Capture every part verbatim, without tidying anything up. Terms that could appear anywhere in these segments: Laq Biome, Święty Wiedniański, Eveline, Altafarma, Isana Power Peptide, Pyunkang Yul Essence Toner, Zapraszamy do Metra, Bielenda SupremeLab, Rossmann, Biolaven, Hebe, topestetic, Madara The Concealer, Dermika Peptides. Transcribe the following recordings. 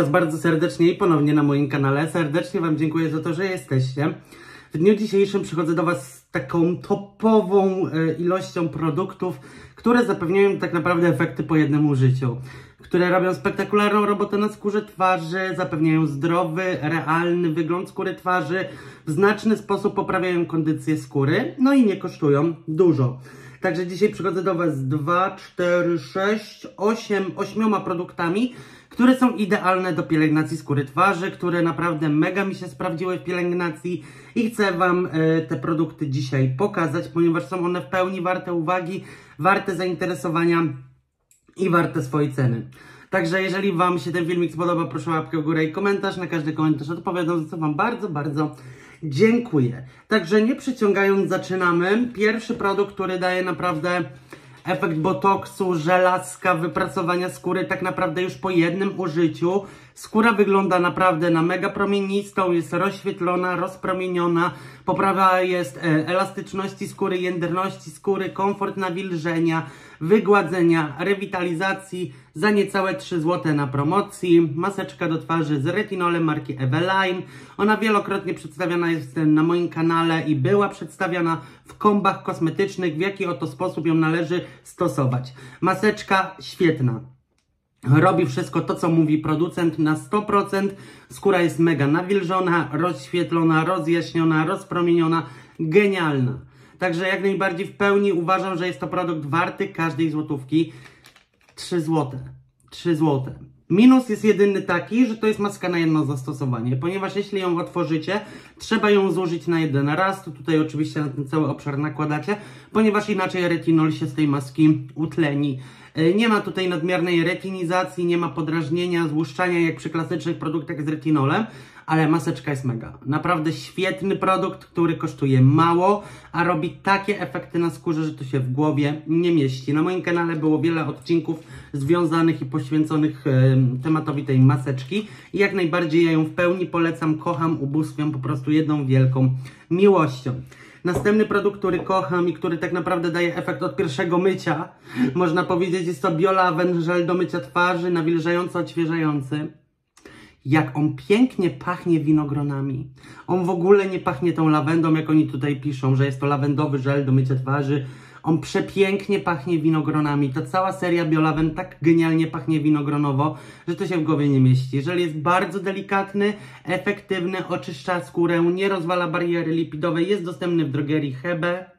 Was bardzo serdecznie i ponownie na moim kanale. Serdecznie Wam dziękuję za to, że jesteście. W dniu dzisiejszym przychodzę do Was z taką topową ilością produktów, które zapewniają tak naprawdę efekty po jednym użyciu, które robią spektakularną robotę na skórze twarzy, zapewniają zdrowy, realny wygląd skóry twarzy, w znaczny sposób poprawiają kondycję skóry, no i nie kosztują dużo. Także dzisiaj przychodzę do Was z dwoma, czterema, sześcioma, ośmioma produktami, które są idealne do pielęgnacji skóry twarzy, które naprawdę mega mi się sprawdziły w pielęgnacji i chcę Wam y, te produkty dzisiaj pokazać, ponieważ są one w pełni warte uwagi, warte zainteresowania i warte swojej ceny. Także jeżeli Wam się ten filmik spodoba, proszę o łapkę w górę i komentarz. Na każdy komentarz odpowiadam, za co Wam bardzo, bardzo dziękuję. Także nie przyciągając, zaczynamy. Pierwszy produkt, który daje naprawdę efekt botoksu, żelazka, wyprasowania skóry tak naprawdę już po jednym użyciu. Skóra wygląda naprawdę na mega promienistą, jest rozświetlona, rozpromieniona, poprawa jest elastyczności skóry, jędrności skóry, komfort nawilżenia, wygładzenia, rewitalizacji. Za niecałe trzy złote na promocji maseczka do twarzy z retinolem marki Eveline. Ona wielokrotnie przedstawiana jest na moim kanale i była przedstawiana w kombach kosmetycznych, w jaki oto sposób ją należy stosować. Maseczka świetna. Robi wszystko to, co mówi producent na sto procent. Skóra jest mega nawilżona, rozświetlona, rozjaśniona, rozpromieniona, genialna. Także jak najbardziej w pełni uważam, że jest to produkt warty każdej złotówki. trzy złote. trzy złote. Minus jest jedyny taki, że to jest maska na jedno zastosowanie, ponieważ jeśli ją otworzycie, trzeba ją zużyć na jeden raz. To tutaj oczywiście na ten cały obszar nakładacie, ponieważ inaczej retinol się z tej maski utleni. Nie ma tutaj nadmiernej retinizacji, nie ma podrażnienia, złuszczania jak przy klasycznych produktach z retinolem, ale maseczka jest mega. Naprawdę świetny produkt, który kosztuje mało, a robi takie efekty na skórze, że to się w głowie nie mieści. Na moim kanale było wiele odcinków związanych i poświęconych yy, tematowi tej maseczki. I jak najbardziej ja ją w pełni polecam, kocham, ubóstwiam po prostu jedną wielką miłością. Następny produkt, który kocham i który tak naprawdę daje efekt od pierwszego mycia, można powiedzieć, jest to Biolaven, żel do mycia twarzy, nawilżający, odświeżający. Jak on pięknie pachnie winogronami. On w ogóle nie pachnie tą lawendą, jak oni tutaj piszą, że jest to lawendowy żel do mycia twarzy. On przepięknie pachnie winogronami. Ta cała seria Biolaven tak genialnie pachnie winogronowo, że to się w głowie nie mieści. Żel jest bardzo delikatny, efektywny, oczyszcza skórę, nie rozwala bariery lipidowej, jest dostępny w drogerii Hebe.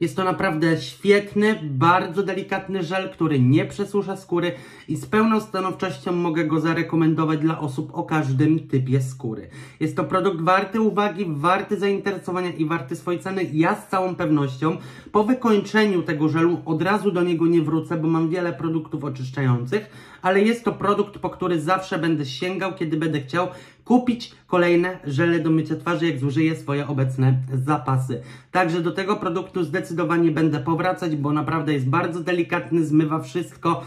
Jest to naprawdę świetny, bardzo delikatny żel, który nie przesusza skóry i z pełną stanowczością mogę go zarekomendować dla osób o każdym typie skóry. Jest to produkt warty uwagi, warty zainteresowania i warty swojej ceny. Ja z całą pewnością po wykończeniu tego żelu od razu do niego nie wrócę, bo mam wiele produktów oczyszczających, ale jest to produkt, po który zawsze będę sięgał, kiedy będę chciał kupić kolejne żele do mycia twarzy, jak zużyję swoje obecne zapasy. Także do tego produktu zdecydowanie będę powracać, bo naprawdę jest bardzo delikatny, zmywa wszystko,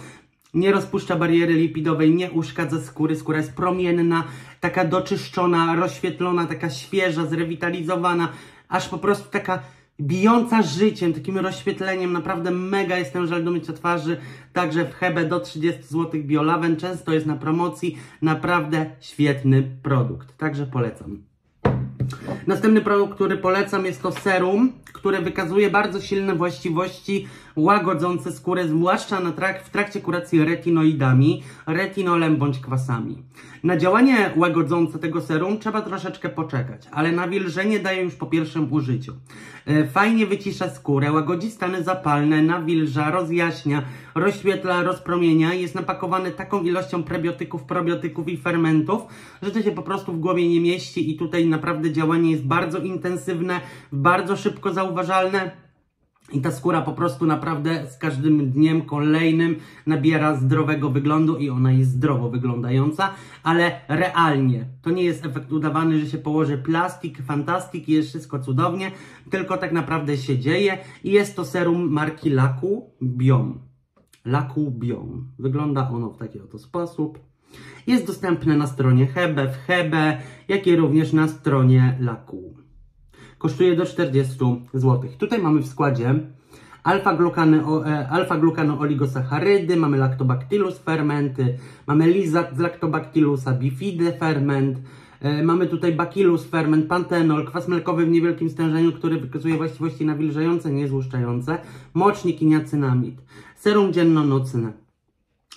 nie rozpuszcza bariery lipidowej, nie uszkadza skóry, skóra jest promienna, taka doczyszczona, rozświetlona, taka świeża, zrewitalizowana, aż po prostu taka bijąca życiem, takim rozświetleniem. Naprawdę mega jest ten żel do mycia twarzy. Także w Hebe do trzydziestu złotych Biolaven. Często jest na promocji. Naprawdę świetny produkt. Także polecam. Następny produkt, który polecam, jest to serum, które wykazuje bardzo silne właściwości łagodzące skórę, zwłaszcza na trak w trakcie kuracji retinoidami, retinolem bądź kwasami. Na działanie łagodzące tego serum trzeba troszeczkę poczekać, ale nawilżenie daje już po pierwszym użyciu. Fajnie wycisza skórę, łagodzi stany zapalne, nawilża, rozjaśnia, rozświetla, rozpromienia. Jest napakowany taką ilością prebiotyków, probiotyków i fermentów, że to się po prostu w głowie nie mieści i tutaj naprawdę działanie jest bardzo intensywne, bardzo szybko zauważalne. I ta skóra po prostu naprawdę z każdym dniem kolejnym nabiera zdrowego wyglądu i ona jest zdrowo wyglądająca, ale realnie. To nie jest efekt udawany, że się położy plastik, fantastik i jest wszystko cudownie, tylko tak naprawdę się dzieje i jest to serum marki Laq Biome. Laq Biome. Wygląda ono w taki oto sposób. Jest dostępne na stronie Hebe, w Hebe, jak i również na stronie Laq. Kosztuje do czterdziestu złotych. Tutaj mamy w składzie alfa-glukany-oligosacharydy, mamy lactobacillus fermenty, mamy lizat z lactobacillusa, bifidy ferment, mamy tutaj bacillus ferment, pantenol, kwas mlekowy w niewielkim stężeniu, który wykazuje właściwości nawilżające, niezłuszczające, mocznik i niacynamid, serum dziennonocne.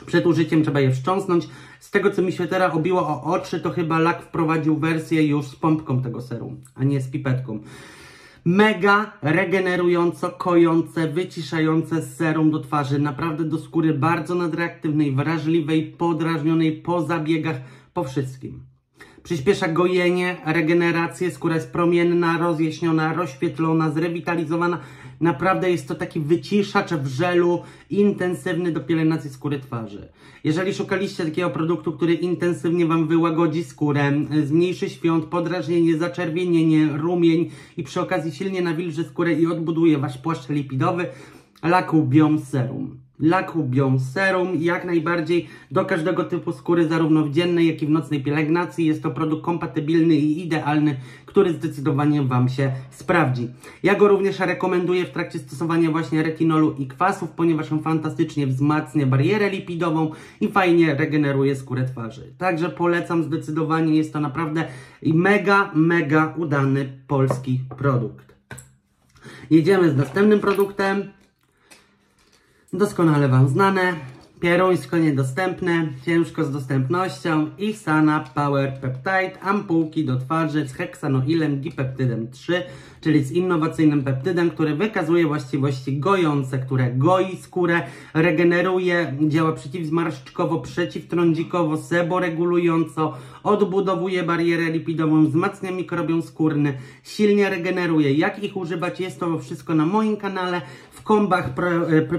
Przed użyciem trzeba je wstrząsnąć. Z tego, co mi się teraz obiło o oczy, to chyba Laq wprowadził wersję już z pompką tego serum, a nie z pipetką. Mega regenerująco, kojące, wyciszające serum do twarzy. Naprawdę do skóry bardzo nadreaktywnej, wrażliwej, podrażnionej, po zabiegach, po wszystkim. Przyspiesza gojenie, regenerację, skóra jest promienna, rozjaśniona, rozświetlona, zrewitalizowana. Naprawdę jest to taki wyciszacz w żelu intensywny do pielęgnacji skóry twarzy. Jeżeli szukaliście takiego produktu, który intensywnie Wam wyłagodzi skórę, zmniejszy świąt, podrażnienie, zaczerwienienie, rumień i przy okazji silnie nawilży skórę i odbuduje Wasz płaszcz lipidowy, Laq Biome Serum. Laq Biome Serum jak najbardziej do każdego typu skóry, zarówno w dziennej, jak i w nocnej pielęgnacji. Jest to produkt kompatybilny i idealny, który zdecydowanie Wam się sprawdzi. Ja go również rekomenduję w trakcie stosowania właśnie retinolu i kwasów, ponieważ on fantastycznie wzmacnia barierę lipidową i fajnie regeneruje skórę twarzy. Także polecam zdecydowanie, jest to naprawdę mega, mega udany polski produkt. Jedziemy z następnym produktem. Doskonale Wam znane, pieruńsko niedostępne, ciężko z dostępnością, Isana Power Peptide, ampułki do twarzy z heksanoilem dipeptydem trzy, czyli z innowacyjnym peptydem, który wykazuje właściwości gojące, które goi skórę, regeneruje, działa przeciwzmarszczkowo, przeciwtrądzikowo, seboregulująco, odbudowuje barierę lipidową, wzmacnia mikrobiom skórny, silnie regeneruje. Jak ich używać? Jest to wszystko na moim kanale. W kombach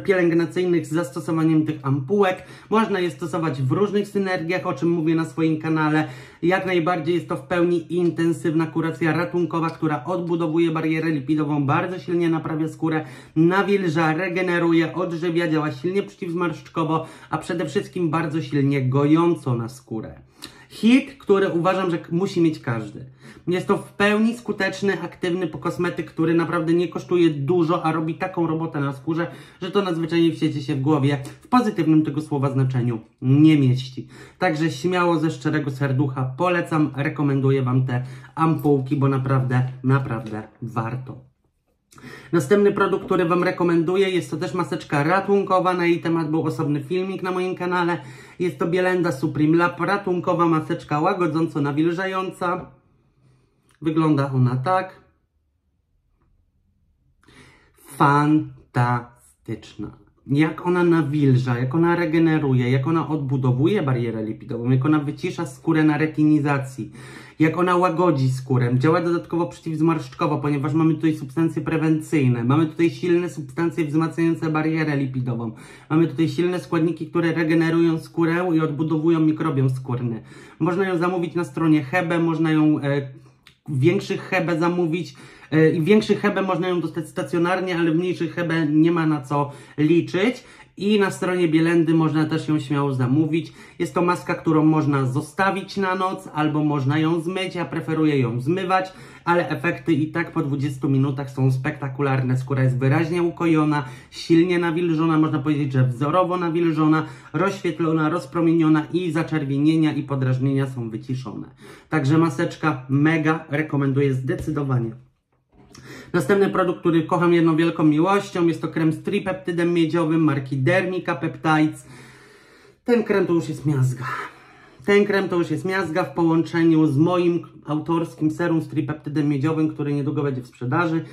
pielęgnacyjnych z zastosowaniem tych ampułek można je stosować w różnych synergiach, o czym mówię na swoim kanale. Jak najbardziej jest to w pełni intensywna kuracja ratunkowa, która odbudowuje barierę lipidową, bardzo silnie naprawia skórę, nawilża, regeneruje, odżywia, działa silnie przeciwzmarszczkowo, a przede wszystkim bardzo silnie gojąco na skórę. Hit, który uważam, że musi mieć każdy. Jest to w pełni skuteczny, aktywny kosmetyk, który naprawdę nie kosztuje dużo, a robi taką robotę na skórze, że to nadzwyczajnie wsiecie się w głowie, w pozytywnym tego słowa znaczeniu nie mieści. Także śmiało, ze szczerego serducha polecam, rekomenduję Wam te ampułki, bo naprawdę, naprawdę warto. Następny produkt, który Wam rekomenduję, jest to też maseczka ratunkowa, na jej temat był osobny filmik na moim kanale. Jest to Bielenda SupremeLab, ratunkowa maseczka łagodząco nawilżająca. Wygląda ona tak. Fantastyczna. Jak ona nawilża, jak ona regeneruje, jak ona odbudowuje barierę lipidową, jak ona wycisza skórę na retinizacji, jak ona łagodzi skórę, działa dodatkowo przeciwzmarszczkowo, ponieważ mamy tutaj substancje prewencyjne, mamy tutaj silne substancje wzmacniające barierę lipidową, mamy tutaj silne składniki, które regenerują skórę i odbudowują mikrobiom skórny. Można ją zamówić na stronie Hebe, można ją e, większych Hebe zamówić, i większych Hebe można ją dostać stacjonarnie, ale w mniejszych Hebe nie ma na co liczyć. I na stronie Bielendy można też ją śmiało zamówić. Jest to maska, którą można zostawić na noc, albo można ją zmyć. Ja preferuję ją zmywać, ale efekty i tak po dwudziestu minutach są spektakularne. Skóra jest wyraźnie ukojona, silnie nawilżona, można powiedzieć, że wzorowo nawilżona, rozświetlona, rozpromieniona i zaczerwienienia i podrażnienia są wyciszone. Także maseczka mega, rekomenduję zdecydowanie. Następny produkt, który kocham jedną wielką miłością, jest to krem z tripeptydem miedziowym marki Dermika Peptides. Ten krem to już jest miazga. Ten krem to już jest miazga w połączeniu z moim autorskim serum z tripeptydem miedziowym, który niedługo będzie w sprzedaży.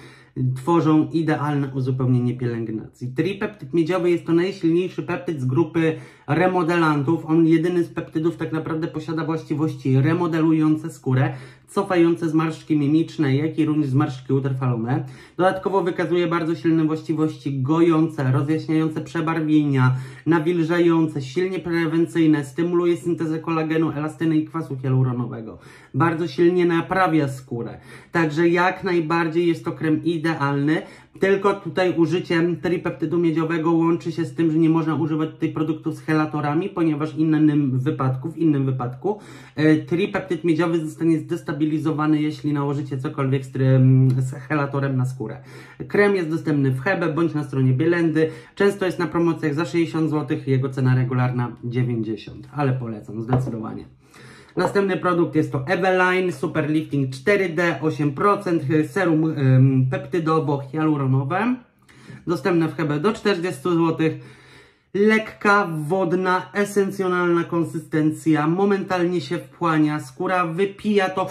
Tworzą idealne uzupełnienie pielęgnacji. Tripeptyd miedziowy jest to najsilniejszy peptyd z grupy remodelantów. On jedyny z peptydów tak naprawdę posiada właściwości remodelujące skórę, cofające zmarszczki mimiczne, jak i również zmarszczki utrwalone. Dodatkowo wykazuje bardzo silne właściwości gojące, rozjaśniające przebarwienia, nawilżające, silnie prewencyjne, stymuluje syntezę kolagenu, elastyny i kwasu hialuronowego. Bardzo silnie naprawia skórę. Także jak najbardziej jest to krem idealny. Tylko tutaj użyciem tripeptydu miedziowego łączy się z tym, że nie można używać tych produktów z delatorami, ponieważ w innym wypadku, w innym wypadku tripeptyd miedziowy zostanie zdestabilizowany, jeśli nałożycie cokolwiek z, z helatorem na skórę. Krem jest dostępny w Hebe bądź na stronie Bielendy. Często jest na promocjach za sześćdziesiąt złotych, jego cena regularna dziewięćdziesiąt, ale polecam zdecydowanie. Następny produkt jest to Eveline Super Lifting cztery D, osiem procent, serum ym, peptydowo-hialuronowe. Dostępne w Hebe do czterdzieści złotych. Lekka, wodna, esencjonalna konsystencja, momentalnie się wchłania, skóra wypija to,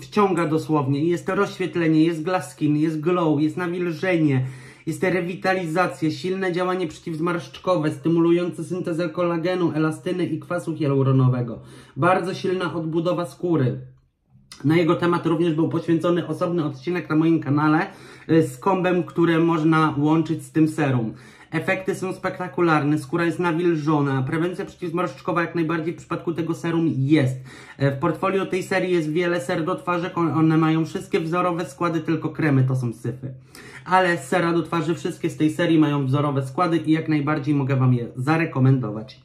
wciąga dosłownie. Jest rozświetlenie, jest glass skin, jest glow, jest nawilżenie, jest rewitalizacja, silne działanie przeciwzmarszczkowe, stymulujące syntezę kolagenu, elastyny i kwasu hialuronowego. Bardzo silna odbudowa skóry. Na jego temat również był poświęcony osobny odcinek na moim kanale z kombem, które można łączyć z tym serum. Efekty są spektakularne, skóra jest nawilżona, prewencja przeciwzmarszczkowa jak najbardziej w przypadku tego serum jest. W portfolio tej serii jest wiele ser do twarzy, one mają wszystkie wzorowe składy, tylko kremy to są syfy. Ale sera do twarzy wszystkie z tej serii mają wzorowe składy i jak najbardziej mogę Wam je zarekomendować.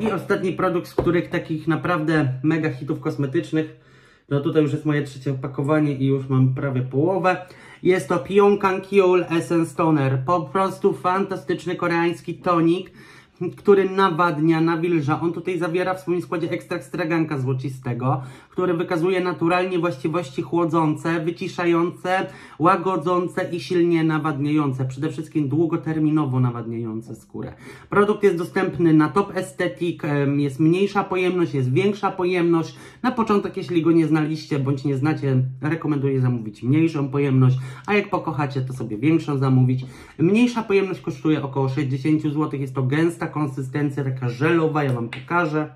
I ostatni produkt, z których takich naprawdę mega hitów kosmetycznych, no tutaj już jest moje trzecie opakowanie i już mam prawie połowę. Jest to Pyunkang Yul Essence Toner. Po prostu fantastyczny koreański tonik, który nawadnia, nawilża. On tutaj zawiera w swoim składzie ekstrakt straganka złocistego, który wykazuje naturalnie właściwości chłodzące, wyciszające, łagodzące i silnie nawadniające. Przede wszystkim długoterminowo nawadniające skórę. Produkt jest dostępny na topestetic, jest mniejsza pojemność, jest większa pojemność. Na początek, jeśli go nie znaliście bądź nie znacie, rekomenduję zamówić mniejszą pojemność, a jak pokochacie, to sobie większą zamówić. Mniejsza pojemność kosztuje około sześćdziesiąt złotych, jest to gęsta konsystencja, taka żelowa, ja Wam pokażę.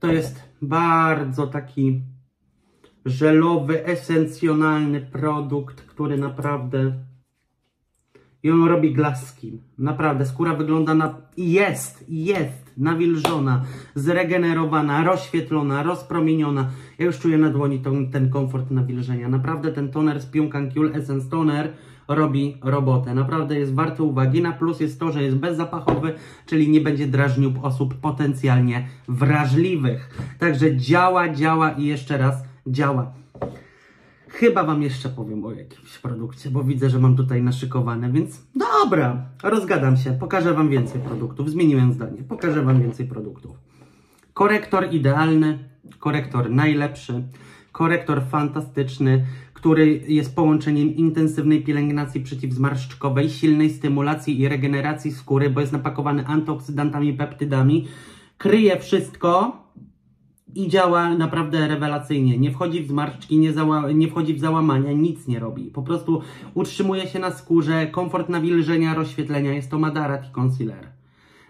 To jest bardzo taki żelowy, esencjonalny produkt, który naprawdę... I on robi glass skin. Naprawdę, skóra wygląda na... Jest, jest nawilżona, zregenerowana, rozświetlona, rozpromieniona. Ja już czuję na dłoni ten, ten komfort nawilżenia. Naprawdę ten toner z Pyunkang Yul Essence Toner robi robotę. Naprawdę jest warty uwagi. Na plus jest to, że jest bezzapachowy, czyli nie będzie drażnił osób potencjalnie wrażliwych. Także działa, działa i jeszcze raz działa. Chyba Wam jeszcze powiem o jakimś produkcie, bo widzę, że mam tutaj naszykowane, więc dobra, rozgadam się, pokażę Wam więcej produktów, zmieniłem zdanie, pokażę Wam więcej produktów. Korektor idealny, korektor najlepszy, korektor fantastyczny, który jest połączeniem intensywnej pielęgnacji przeciwzmarszczkowej, silnej stymulacji i regeneracji skóry, bo jest napakowany antyoksydantami, peptydami, kryje wszystko i działa naprawdę rewelacyjnie. Nie wchodzi w zmarszczki, nie, nie wchodzi w załamania, nic nie robi. Po prostu utrzymuje się na skórze, komfort nawilżenia, rozświetlenia. Jest to Madara The Concealer.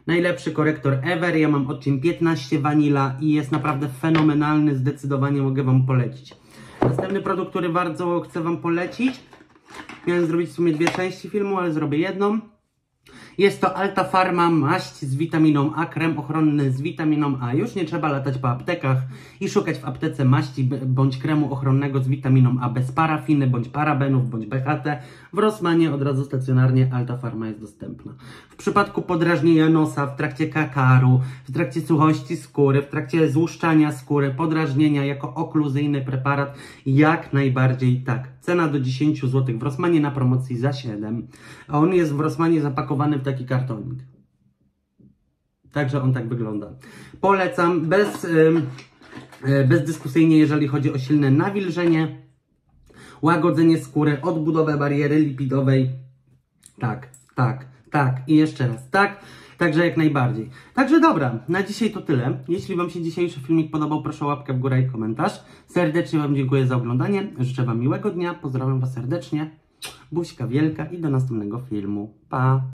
Najlepszy korektor ever. Ja mam odcień piętnaście Vanilla i jest naprawdę fenomenalny. Zdecydowanie mogę Wam polecić. Następny produkt, który bardzo chcę Wam polecić. Miałem zrobić w sumie dwie części filmu, ale zrobię jedną. Jest to Altafarma maść z witaminą A, krem ochronny z witaminą A. Już nie trzeba latać po aptekach i szukać w aptece maści bądź kremu ochronnego z witaminą A bez parafiny, bądź parabenów, bądź B H T. W Rossmanie od razu stacjonarnie Altafarma jest dostępna. W przypadku podrażnienia nosa, w trakcie kakaru, w trakcie suchości skóry, w trakcie złuszczania skóry, podrażnienia jako okluzyjny preparat, jak najbardziej tak. Cena do dziesięć złotych w Rossmanie, na promocji za siedem. A on jest w Rossmanie zapakowany w taki kartonik. Także on tak wygląda. Polecam bez, yy, bezdyskusyjnie, jeżeli chodzi o silne nawilżenie, łagodzenie skóry, odbudowę bariery lipidowej. Tak, tak, tak i jeszcze raz tak. Także jak najbardziej. Także dobra, na dzisiaj to tyle. Jeśli Wam się dzisiejszy filmik podobał, proszę o łapkę w górę i komentarz. Serdecznie Wam dziękuję za oglądanie. Życzę Wam miłego dnia. Pozdrawiam Was serdecznie. Buźka wielka i do następnego filmu. Pa!